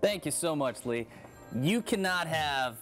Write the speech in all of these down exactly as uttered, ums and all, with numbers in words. Thank you so much, Lee. You cannot have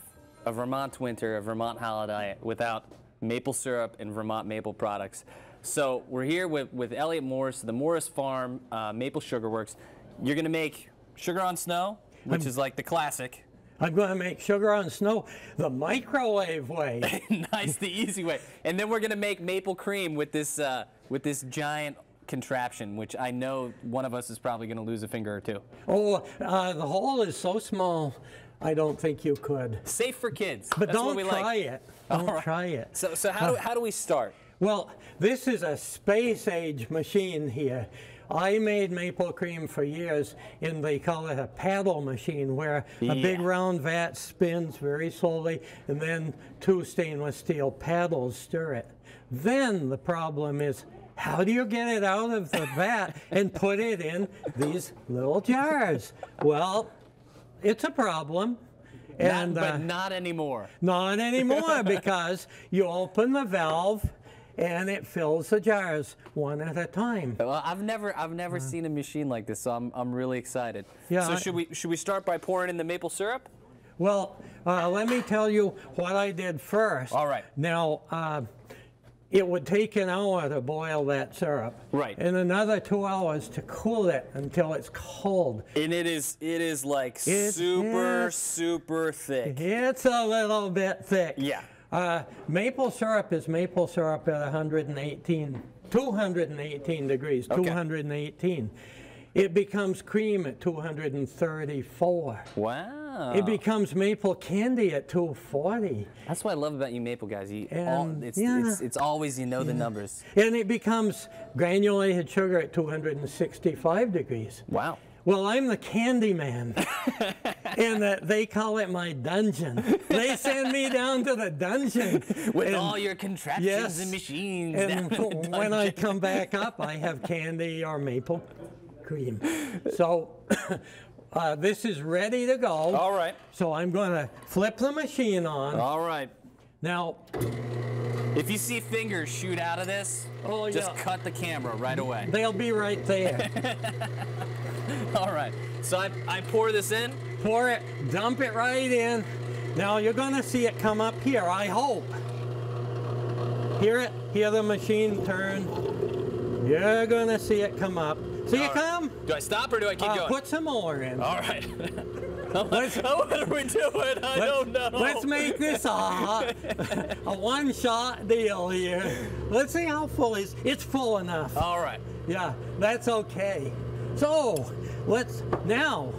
a Vermont winter, a Vermont holiday without maple syrup and Vermont maple products. So we're here with, with Elliott Morse, the Morse Farm, uh, Maple Sugar Works. You're going to make sugar on snow, which I'm, is like the classic. I'm going to make sugar on snow the microwave way. Nice, the easy way. And then we're going to make maple cream with this, uh, with this giant contraption, which I know one of us is probably going to lose a finger or two. Oh, uh, the hole is so small, I don't think you could. Safe for kids. But That's don't what we try like. it. Don't right. try it. So, so how, uh, do, how do we start? Well, this is a space-age machine here. I made maple cream for years, and they call it a paddle machine, where yeah. a big round vat spins very slowly, and then two stainless steel paddles stir it. Then the problem is, how do you get it out of the vat and put it in these little jars? Well, it's a problem. And, not, but uh, not anymore. Not anymore, because you open the valve and it fills the jars one at a time. Well, I've never, I've never uh, seen a machine like this, so I'm, I'm really excited. Yeah, so should we, should we start by pouring in the maple syrup? Well, uh, let me tell you what I did first. All right. Now. Uh, It would take an hour to boil that syrup, right? And another two hours to cool it until it's cold. And it is, it is like it super, is, super thick. It's a little bit thick. Yeah. Uh, maple syrup is maple syrup at one hundred eighteen, two hundred eighteen degrees, okay. two hundred eighteen. It becomes cream at two hundred thirty-four. Wow. It becomes maple candy at two forty. That's what I love about you maple guys. You all, it's, yeah. it's, it's always, you know, yeah. the numbers. And it becomes granulated sugar at two hundred sixty-five degrees. Wow. Well, I'm the candy man, and uh, they call it my dungeon. They send me down to the dungeon. With and, all your contraptions yes, and machines. And when I come back up, I have candy or maple cream. So uh, this is ready to go. All right. So I'm going to flip the machine on. All right. Now, if you see fingers shoot out of this, oh, just yeah. cut the camera right away. They'll be right there. All right. So I, I pour this in. Pour it. Dump it right in. Now you're going to see it come up here, I hope. Hear it. Hear the machine turn. You're going to see it come up. So you right. come? Do I stop or do I keep uh, going? Put some more in. All right. let's, what are we doing? I don't know. Let's make this a, a one-shot deal here. Let's see how full it is. It's full enough. All right. Yeah, that's okay. So let's now.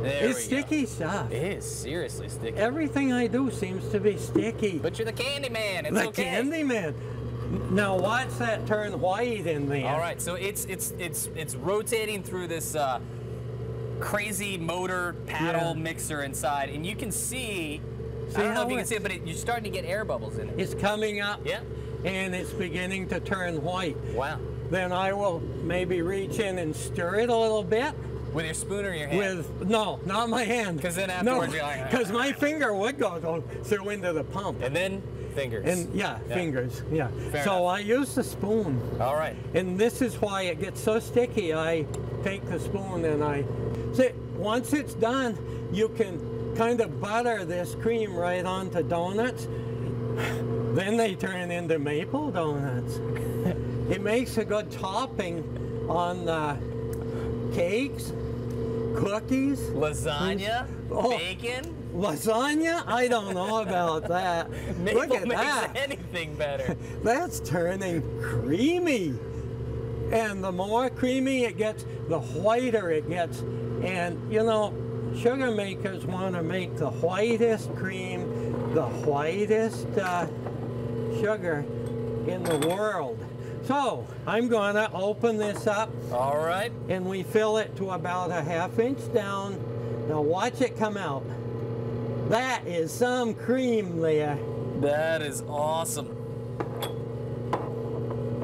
There it's sticky go. stuff. It is seriously sticky. Everything I do seems to be sticky. But you're the candy man. It's the okay. The candy man. Now watch that turn white in there. All right, so it's it's it's it's rotating through this uh, crazy motor paddle yeah. mixer inside, and you can see. see I don't know if you can see it, but it, you're starting to get air bubbles in it. It's coming up. Yeah. And it's beginning to turn white. Wow. Then I will maybe reach in and stir it a little bit. With your spoon or your hand? With, no, not my hand. Because then afterwards no, you're like... Because my finger would go, go through into the pump. And then fingers. And Yeah, yeah. fingers, yeah. Fair so enough. I use the spoon. All right. And this is why it gets so sticky. I take the spoon and I... See, once it's done, you can kind of butter this cream right onto donuts. Then they turn into maple donuts. It makes a good topping on the cakes, cookies, lasagna, oh, bacon. Lasagna? I don't know about that. Maple Look at makes that. anything better. That's turning creamy. And the more creamy it gets, the whiter it gets. And you know, sugar makers want to make the whitest cream, the whitest uh, sugar in the world. So, I'm going to open this up. All right. And we fill it to about a half inch down. Now watch it come out. That is some cream there. That is awesome.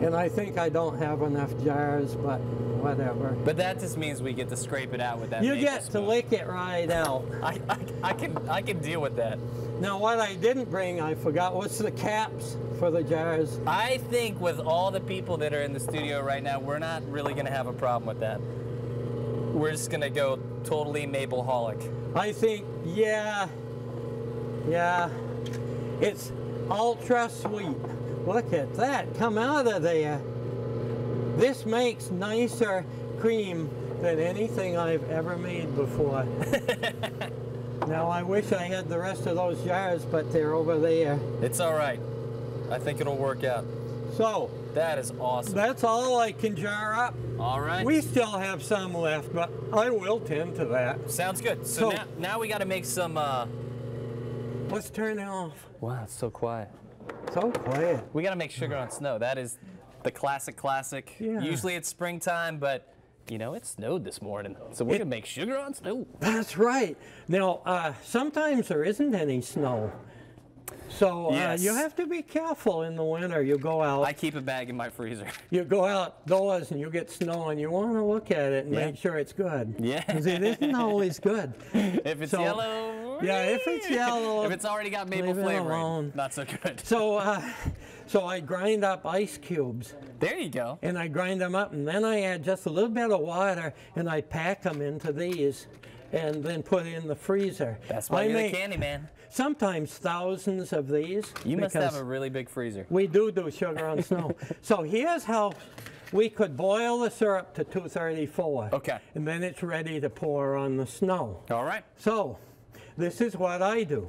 And I think I don't have enough jars, but whatever. But that just means we get to scrape it out with that You get spoon. to lick it right out. I, I, I, can, I can deal with that. Now what I didn't bring, I forgot, what's the caps for the jars? I think with all the people that are in the studio right now, we're not really going to have a problem with that. we're just gonna go totally mapleholic? I think, yeah, yeah. It's ultra sweet. Look at that, come out of there. This makes nicer cream than anything I've ever made before. Now I wish I had the rest of those jars, but they're over there. It's all right. I think it'll work out. So that is awesome. That's all I can jar up. All right. We still have some left, but I will tend to that. Sounds good. So, so now, now we got to make some. Uh... Let's turn it off. Wow, it's so quiet. So quiet. We got to make sugar on snow. That is the classic, classic. Yeah. Usually it's springtime, but. You know, it snowed this morning, so we can make sugar on snow. That's right. Now, uh, sometimes there isn't any snow. So uh, yes. You have to be careful in the winter. You go out. I keep a bag in my freezer. You go outdoors and you get snow, and you want to look at it and yeah. make sure it's good. Yeah. Because it isn't always good. If it's so, yellow. Yeah, if it's yellow. If it's already got maple flavoring, not so good. So, uh, so I grind up ice cubes. There you go. And I grind them up, and then I add just a little bit of water, and I pack them into these, and then put it in the freezer. That's why I you're make the candy man. Sometimes thousands of these. You must have a really big freezer. We do do sugar on snow. So here's how we could boil the syrup to two thirty-four. Okay. And then it's ready to pour on the snow. All right. So this is what I do.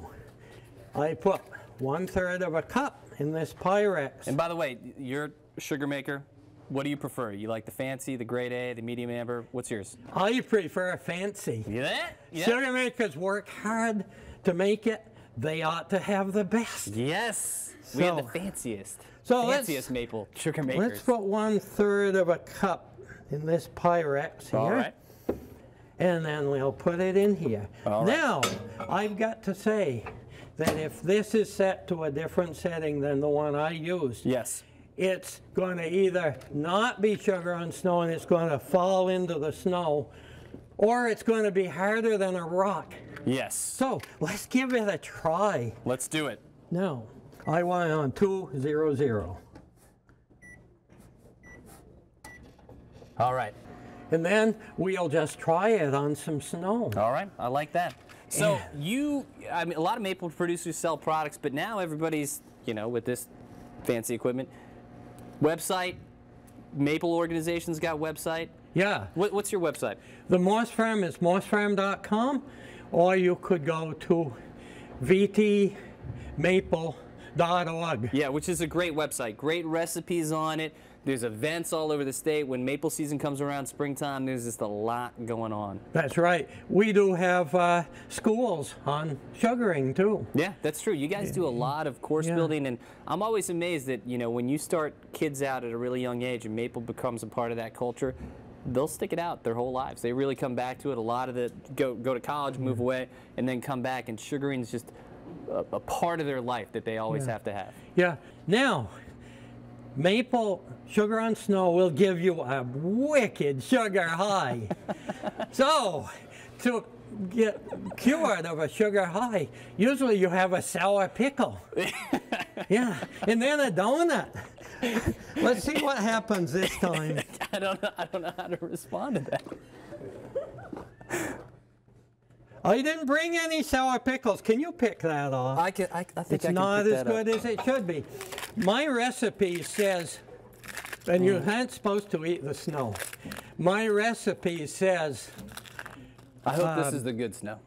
I put one third of a cup in this Pyrex. And by the way, your sugar maker, what do you prefer? You like the fancy, the grade A, the medium amber? What's yours? I prefer fancy. Yeah? Yeah. Sugar makers work hard to make it. They ought to have the best. Yes. So, we have the fanciest. So fanciest maple sugar makers. Let's put one third of a cup in this Pyrex here. All right. And then we'll put it in here. All right. Now, I've got to say that if this is set to a different setting than the one I used, yes. it's going to either not be sugar on snow and it's going to fall into the snow, or it's going to be harder than a rock. Yes. So let's give it a try. Let's do it. Now, I want it on two hundred. All right. And then we'll just try it on some snow. All right. I like that. So yeah. you, I mean, a lot of maple producers sell products, but now everybody's, you know, with this fancy equipment. Website, maple organizations got website. Yeah. What, what's your website? The Morse Farm is morse farm dot com, or you could go to v t maple dot org. Yeah, which is a great website. Great recipes on it. There's events all over the state. When maple season comes around, springtime, there's just a lot going on. That's right. We do have uh, schools on sugaring too. Yeah, that's true. You guys do a lot of course yeah. building, and I'm always amazed that, you know, when you start kids out at a really young age and maple becomes a part of that culture, they'll stick it out their whole lives. They really come back to it. A lot of the go, go to college, move away, and then come back, and sugaring is just a, a part of their life that they always yeah. have to have. Yeah. Now, maple sugar on snow will give you a wicked sugar high. So, to get cured of a sugar high, usually you have a sour pickle. Yeah, and then a donut. Let's see what happens this time. I don't know, I don't know how to respond to that. I didn't bring any sour pickles. Can you pick that off? I can. I, I think it's I can not pick as that good up. As it should be. My recipe says, and you're not supposed to eat the snow. My recipe says. I hope uh, this is the good snow.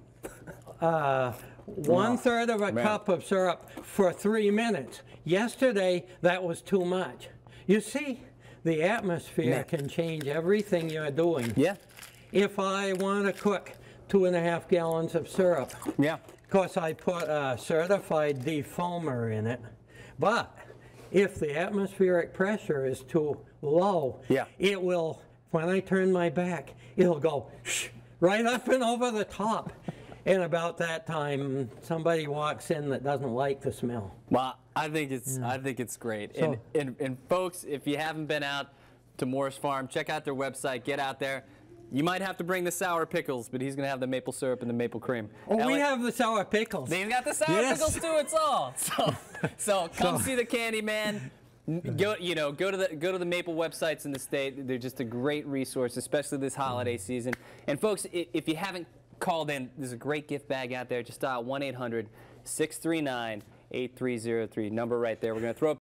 uh, one third of a Man. cup of syrup for three minutes. Yesterday, that was too much. You see, the atmosphere Man. can change everything you're doing. Yeah. If I want to cook two and a half gallons of syrup, yeah. of course I put a certified defoamer in it, but if the atmospheric pressure is too low, yeah. it will, when I turn my back, it'll go right up and over the top. And about that time, somebody walks in that doesn't like the smell. Well, I think it's, yeah. I think it's great. So, and, and, and folks, if you haven't been out to Morse Farm, check out their website, get out there. You might have to bring the sour pickles, but he's going to have the maple syrup and the maple cream. Oh, Elliott, we have the sour pickles. They've got the sour yes. pickles too, it's all. So, so come so. see the candy man. Go, you know, go to the go to the maple websites in the state. They're just a great resource, especially this holiday season. And folks, if you haven't called in, there's a great gift bag out there. Just dial one eight hundred, six three nine, eight three zero three. Number right there. We're going to throw up